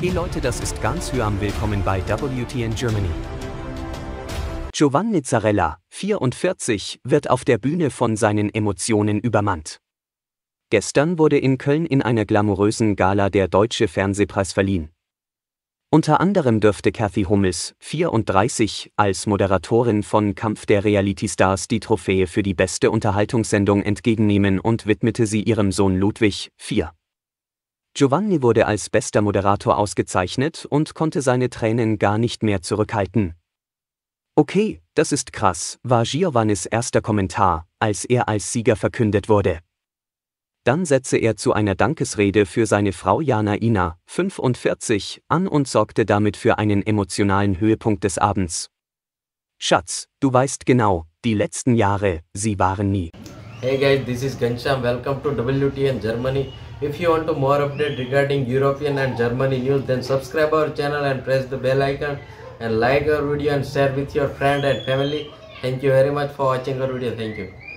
Hey Leute, das ist ganz Hyam, willkommen bei WTN Germany. Giovanni Zarrella, 44, wird auf der Bühne von seinen Emotionen übermannt. Gestern wurde in Köln in einer glamourösen Gala der Deutsche Fernsehpreis verliehen. Unter anderem dürfte Cathy Hummels, 34, als Moderatorin von Kampf der Reality-Stars die Trophäe für die beste Unterhaltungssendung entgegennehmen und widmete sie ihrem Sohn Ludwig, 4. Giovanni wurde als bester Moderator ausgezeichnet und konnte seine Tränen gar nicht mehr zurückhalten. Okay, das ist krass, war Giovannis erster Kommentar, als er als Sieger verkündet wurde. Dann setzte er zu einer Dankesrede für seine Frau Jana Ina, 45, an und sorgte damit für einen emotionalen Höhepunkt des Abends. Schatz, du weißt genau, die letzten Jahre, sie waren nie. Hey guys, this is Gansham. Welcome to WTN Germany. If you want to more update regarding European and Germany news, then subscribe our channel and press the bell icon and like our video and share with your friend and family. Thank you very much for watching our video. Thank you.